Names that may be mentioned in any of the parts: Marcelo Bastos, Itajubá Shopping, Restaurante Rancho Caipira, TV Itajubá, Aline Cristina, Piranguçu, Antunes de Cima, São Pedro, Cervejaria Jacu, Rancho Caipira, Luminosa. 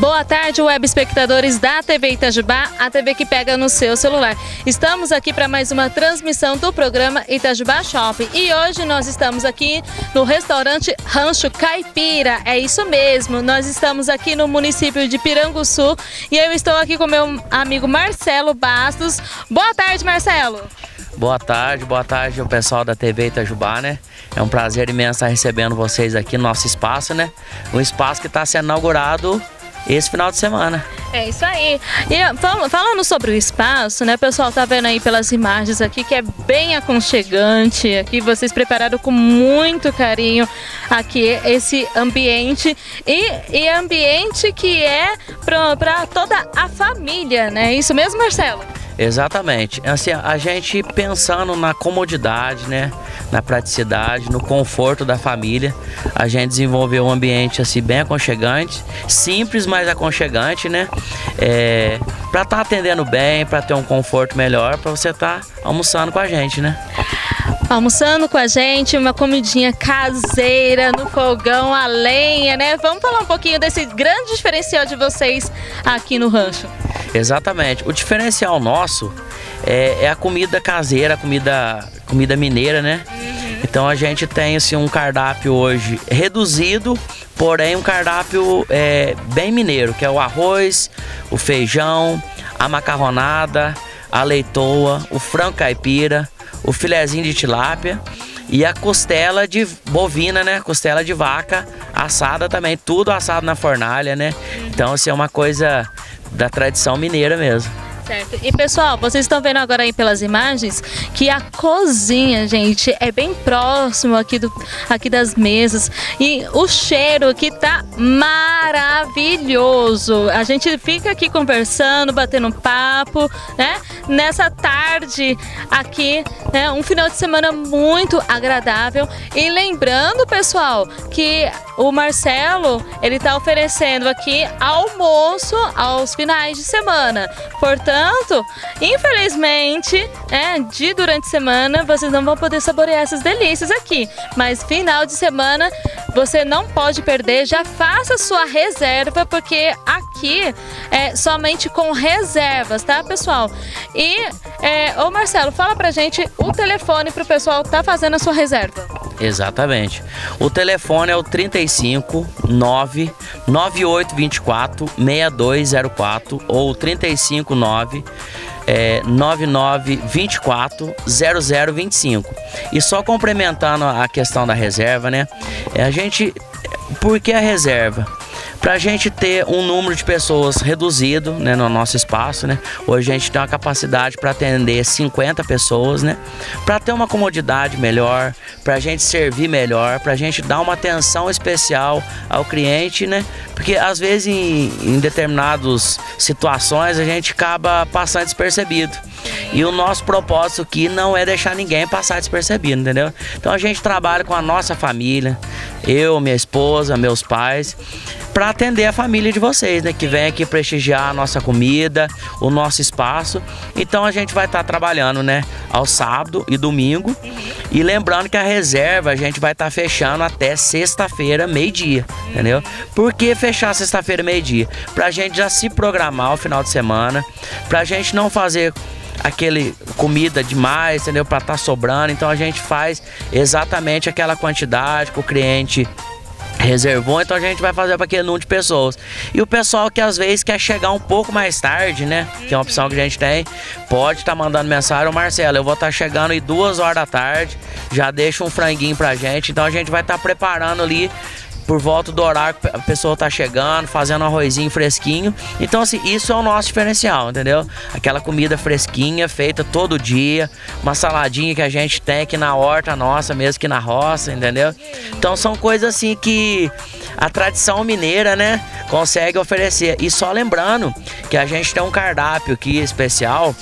Boa tarde, web espectadores da TV Itajubá, a TV que pega no seu celular. Estamos aqui para mais uma transmissão do programa Itajubá Shopping. E hoje nós estamos aqui no restaurante Rancho Caipira. É isso mesmo, nós estamos aqui no município de Piranguçu e eu estou aqui com meu amigo Marcelo Bastos. Boa tarde, Marcelo. Boa tarde ao pessoal da TV Itajubá, né? É um prazer imenso estar recebendo vocês aqui no nosso espaço, né? Um espaço que está sendo inaugurado esse final de semana. É isso aí. E falando sobre o espaço, né, pessoal, tá vendo aí pelas imagens aqui que é bem aconchegante. Aqui vocês prepararam com muito carinho aqui esse ambiente e ambiente que é para toda a família, né? Isso mesmo, Marcelo? Exatamente. Assim, a gente pensando na comodidade, né, na praticidade, no conforto da família, a gente desenvolveu um ambiente assim bem aconchegante, simples, mas aconchegante, né? Para estar atendendo bem, para ter um conforto melhor, para você estar almoçando com a gente, né? Almoçando com a gente, uma comidinha caseira no fogão, a lenha, né? Vamos falar um pouquinho desse grande diferencial de vocês aqui no rancho. Exatamente. O diferencial nosso é a comida caseira, a comida mineira, né? Uhum. Então a gente tem assim, um cardápio hoje reduzido, porém um cardápio bem mineiro, que é o arroz, o feijão, a macarronada, a leitoa, o frango caipira, o filezinho de tilápia e a costela de bovina, né? Costela de vaca assada também, tudo assado na fornalha, né? Então assim, é uma coisa da tradição mineira mesmo. Certo. E pessoal, vocês estão vendo agora aí pelas imagens que a cozinha, gente, é bem próximo aqui das mesas e o cheiro aqui tá maravilhoso. A gente fica aqui conversando, batendo um papo, né? Nessa tarde aqui, né? Um final de semana muito agradável. E lembrando, pessoal, que o Marcelo, ele tá oferecendo aqui almoço aos finais de semana. Portanto, infelizmente, durante a semana vocês não vão poder saborear essas delícias aqui, mas final de semana você não pode perder, já faça sua reserva, porque aqui é somente com reservas, tá, pessoal? E, ô Marcelo, fala pra gente o telefone pro pessoal tá fazendo a sua reserva. Exatamente. O telefone é o 359-9824-6204 ou 359-9924-0025. E só complementando a questão da reserva, né? Por que a reserva? Para a gente ter um número de pessoas reduzido, né, no nosso espaço, né? Hoje a gente tem uma capacidade para atender 50 pessoas, né? Para ter uma comodidade melhor, para a gente servir melhor, para a gente dar uma atenção especial ao cliente, né? Porque às vezes em determinadas situações a gente acaba passando despercebido. E o nosso propósito aqui não é deixar ninguém passar despercebido, entendeu? Então a gente trabalha com a nossa família, eu, minha esposa, meus pais, para atender a família de vocês, né? Que vem aqui prestigiar a nossa comida, o nosso espaço. Então a gente vai estar trabalhando, né? Ao sábado e domingo. E lembrando que a reserva a gente vai estar fechando até sexta-feira, meio-dia, entendeu? Por que fechar sexta-feira, meio-dia? Pra gente já se programar o final de semana, pra gente não fazer aquele comida demais, entendeu? Para estar sobrando. Então a gente faz exatamente aquela quantidade que o cliente reservou, então a gente vai fazer para aquele número de pessoas. E o pessoal que às vezes quer chegar um pouco mais tarde, né? Que é uma opção que a gente tem, pode estar mandando mensagem: "Ô Marcelo, eu vou estar chegando aí 2h da tarde, já deixa um franguinho pra gente." Então a gente vai estar preparando ali por volta do horário que a pessoa tá chegando, fazendo um arrozinho fresquinho. Então, assim, isso é o nosso diferencial, entendeu? Aquela comida fresquinha, feita todo dia, uma saladinha que a gente tem aqui na horta nossa, mesmo que na roça, entendeu? Então, são coisas assim que a tradição mineira, né, consegue oferecer. E só lembrando que a gente tem um cardápio aqui especial,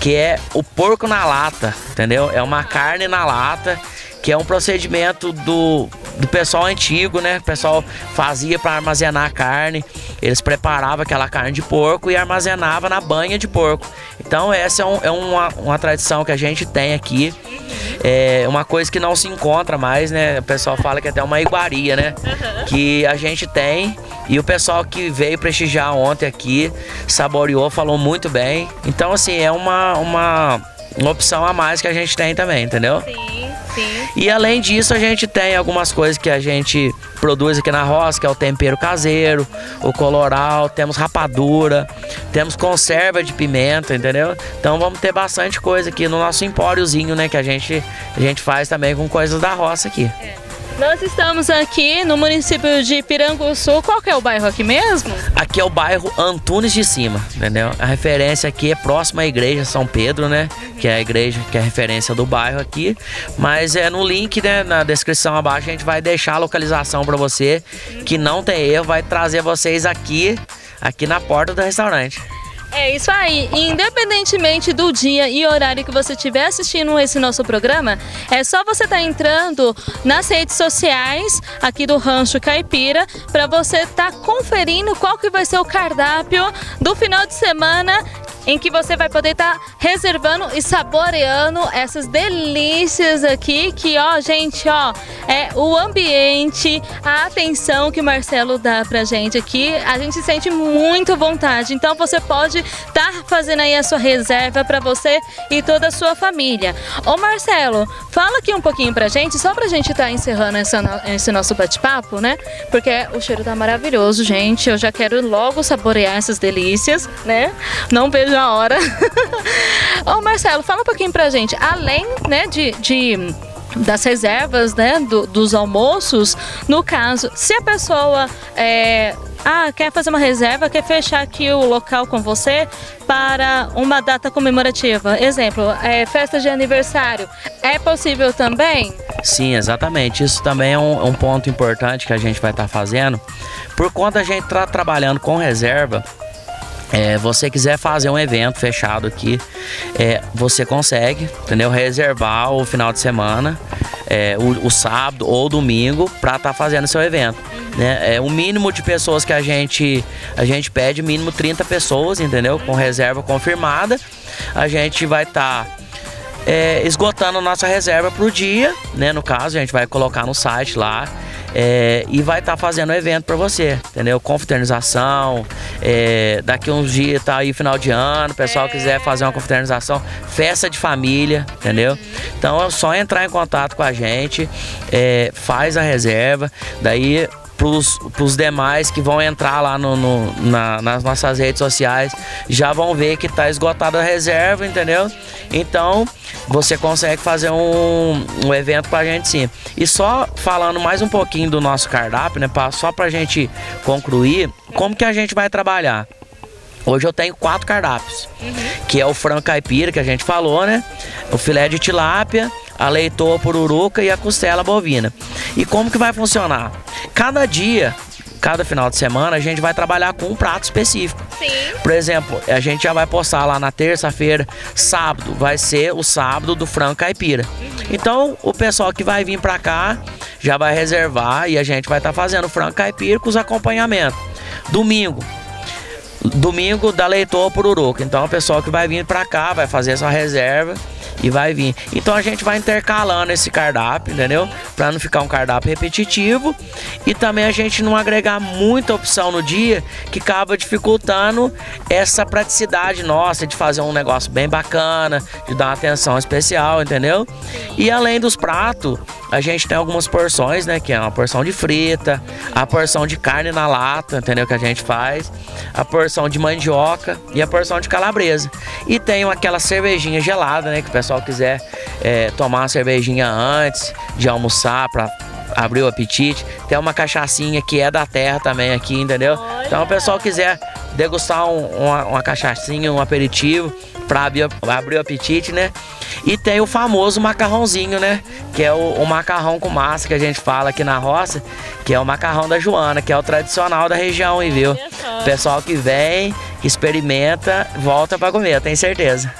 que é o porco na lata, entendeu? É uma carne na lata, que é um procedimento do do pessoal antigo, né? O pessoal fazia para armazenar a carne. Eles preparavam aquela carne de porco e armazenava na banha de porco. Então essa é uma tradição que a gente tem aqui. É uma coisa que não se encontra mais, né? O pessoal fala que é até uma iguaria, né? Uhum. Que a gente tem. E o pessoal que veio prestigiar ontem aqui, saboreou, falou muito bem. Então, assim, é uma opção a mais que a gente tem também, entendeu? Sim, sim. E além disso, a gente tem algumas coisas que a gente produz aqui na roça, que é o tempero caseiro, o colorau, temos rapadura, temos conserva de pimenta, entendeu? Então vamos ter bastante coisa aqui no nosso empóriozinho, né? Que a gente faz também com coisas da roça aqui. É. Nós estamos aqui no município de Piranguçu. Qual que é o bairro aqui mesmo? Aqui é o bairro Antunes de Cima, entendeu? A referência aqui é próxima à igreja São Pedro, né? Que é a igreja, que é a referência do bairro aqui. Mas é no link, né, na descrição abaixo, a gente vai deixar a localização para você, que não tem erro, vai trazer vocês aqui na porta do restaurante. É isso aí, independentemente do dia e horário que você estiver assistindo esse nosso programa, é só você estar entrando nas redes sociais aqui do Rancho Caipira para você estar conferindo qual que vai ser o cardápio do final de semana, em que você vai poder estar reservando e saboreando essas delícias aqui, que ó, gente, ó, é o ambiente, a atenção que o Marcelo dá pra gente aqui, a gente sente muito vontade. Então você pode estar fazendo aí a sua reserva pra você e toda a sua família. Ô Marcelo, fala aqui um pouquinho pra gente, só pra gente estar encerrando esse nosso bate-papo, né? Porque o cheiro tá maravilhoso, gente, eu já quero logo saborear essas delícias, né? Não vejo na hora. Ô Marcelo, fala um pouquinho pra gente, além, né, das reservas, né, dos almoços, no caso, se a pessoa quer fazer uma reserva, quer fechar aqui o local com você para uma data comemorativa, exemplo, festa de aniversário, é possível também? Sim, exatamente, isso também é um ponto importante que a gente vai estar fazendo, por conta a gente tá trabalhando com reserva. Você quiser fazer um evento fechado aqui, você consegue, entendeu? Reservar o final de semana, o sábado ou domingo, para estar fazendo seu evento, né? O mínimo de pessoas que a gente pede, mínimo 30 pessoas, entendeu? Com reserva confirmada, a gente vai estar esgotando nossa reserva para o dia, né? No caso, a gente vai colocar no site lá. E vai estar fazendo o evento para você, entendeu? Confraternização, daqui uns dias tá aí final de ano, o pessoal quiser fazer uma confraternização, festa de família, entendeu? Então é só entrar em contato com a gente, faz a reserva, daí pros demais que vão entrar lá nas nossas redes sociais, já vão ver que tá esgotada a reserva, entendeu? Então você consegue fazer um evento pra gente, sim. E só falando mais um pouquinho do nosso cardápio, né? Só pra gente concluir, como que a gente vai trabalhar? Hoje eu tenho 4 cardápios, que é o frango caipira, que a gente falou, né? O filé de tilápia, a leitoa pururuca e a costela bovina. E como que vai funcionar? Cada dia, cada final de semana, a gente vai trabalhar com um prato específico. Sim. Por exemplo, a gente já vai postar lá na terça-feira, sábado, vai ser o sábado do frango caipira. Então, o pessoal que vai vir pra cá já vai reservar e a gente vai estar fazendo frango caipira com os acompanhamentos. Domingo da leitoa pururuca. Então, o pessoal que vai vir pra cá vai fazer sua reserva e vai vir. Então a gente vai intercalando esse cardápio, entendeu? Pra não ficar um cardápio repetitivo e também a gente não agregar muita opção no dia, que acaba dificultando essa praticidade nossa de fazer um negócio bem bacana, de dar uma atenção especial, entendeu? E além dos pratos, a gente tem algumas porções, né? Que é uma porção de frita, a porção de carne na lata, entendeu? Que a gente faz, a porção de mandioca e a porção de calabresa. E tem aquela cervejinha gelada, né? Que o pessoal quiser tomar uma cervejinha antes de almoçar para abrir o apetite. Tem uma cachaçinha que é da terra também aqui, entendeu? Então o pessoal quiser degustar uma cachaçinha, um aperitivo para abrir o apetite, né? E tem o famoso macarrãozinho, né? Que é o macarrão com massa que a gente fala aqui na roça, que é o macarrão da Joana, que é o tradicional da região, hein, viu? O pessoal que vem, que experimenta, volta para comer, eu tenho certeza.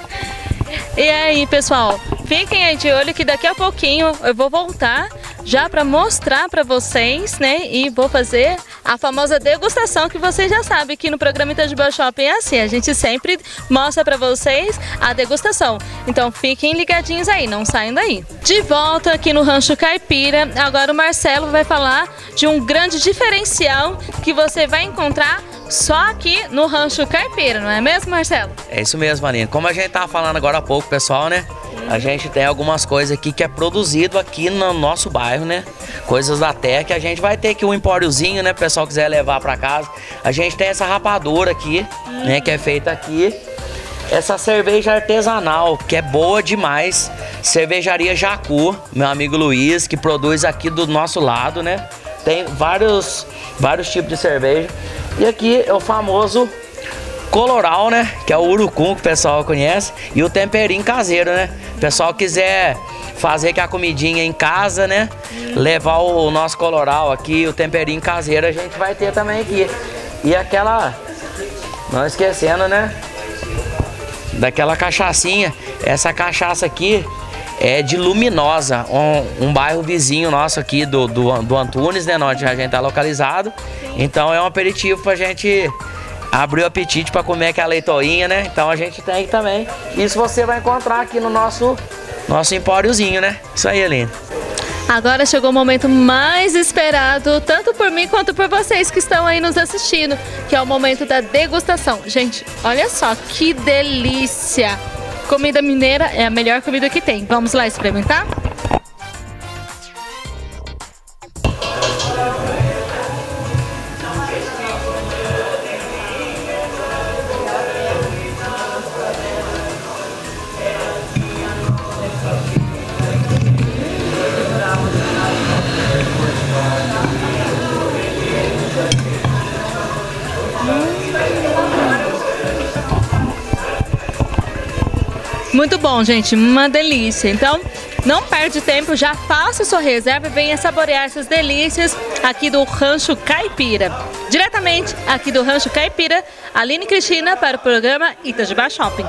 E aí, pessoal, fiquem aí de olho que daqui a pouquinho eu vou voltar já para mostrar para vocês, né? E vou fazer a famosa degustação que vocês já sabem que no programa Itajubá Shopping é assim, a gente sempre mostra para vocês a degustação. Então fiquem ligadinhos aí, não saiam daí. De volta aqui no Rancho Caipira, agora o Marcelo vai falar de um grande diferencial que você vai encontrar só aqui no Rancho Caipira, não é mesmo, Marcelo? É isso mesmo, Aline. Como a gente tava falando agora há pouco, pessoal, né? A gente tem algumas coisas aqui que é produzido aqui no nosso bairro, né? Coisas da terra que a gente vai ter aqui um empóriozinho, né? O pessoal quiser levar para casa. A gente tem essa rapadura aqui, né? Que é feita aqui. Essa cerveja artesanal, que é boa demais. Cervejaria Jacu, meu amigo Luiz, que produz aqui do nosso lado, né? Tem vários tipos de cerveja. E aqui é o famoso colorau, né? Que é o urucum, que o pessoal conhece. E o temperinho caseiro, né? O pessoal quiser fazer que a comidinha em casa, né? Levar o nosso colorau aqui, o temperinho caseiro, a gente vai ter também aqui. E aquela... não esquecendo, né? Daquela cachaçinha. Essa cachaça aqui é de Luminosa, um bairro vizinho nosso aqui do Antunes, né? Onde a gente tá localizado. Então é um aperitivo pra gente abrir o apetite pra comer aquela leitoinha, né? Então a gente tem também. Isso você vai encontrar aqui no nosso empóriozinho, né? Isso aí, Aline. Agora chegou o momento mais esperado, tanto por mim quanto por vocês que estão aí nos assistindo, que é o momento da degustação. Gente, olha só que delícia! Comida mineira é a melhor comida que tem. Vamos lá experimentar? Muito bom, gente, uma delícia. Então, não perde tempo, já faça sua reserva e venha saborear essas delícias aqui do Rancho Caipira. Diretamente aqui do Rancho Caipira, Aline Cristina para o programa Itajubá Shopping.